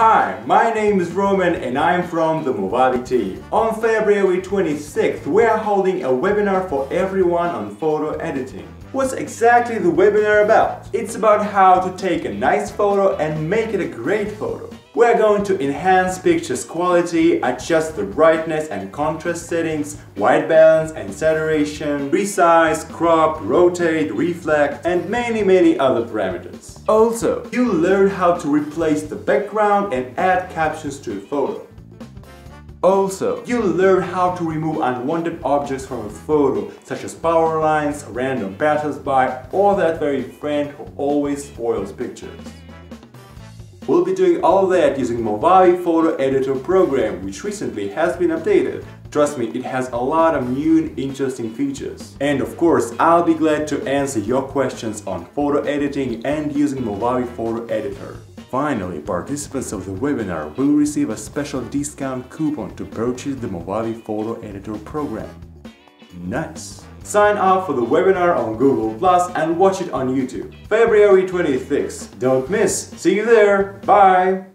Hi, my name is Roman and I'm from the Movavi team. On February 26th, we are holding a webinar for everyone on photo editing. What's exactly the webinar about? It's about how to take a nice photo and make it a great photo. We're going to enhance pictures quality, adjust the brightness and contrast settings, white balance and saturation, resize, crop, rotate, reflect, and many other parameters. Also, you'll learn how to replace the background and add captions to a photo. Also, you'll learn how to remove unwanted objects from a photo, such as power lines, random passersby, or that very friend who always spoils pictures. We'll be doing all that using Movavi Photo Editor program, which recently has been updated. Trust me, it has a lot of new and interesting features. And of course, I'll be glad to answer your questions on photo editing and using Movavi Photo Editor. Finally, participants of the webinar will receive a special discount coupon to purchase the Movavi Photo Editor program. Nice! Sign up for the webinar on Google Plus and watch it on YouTube. February 26th. Don't miss. See you there. Bye.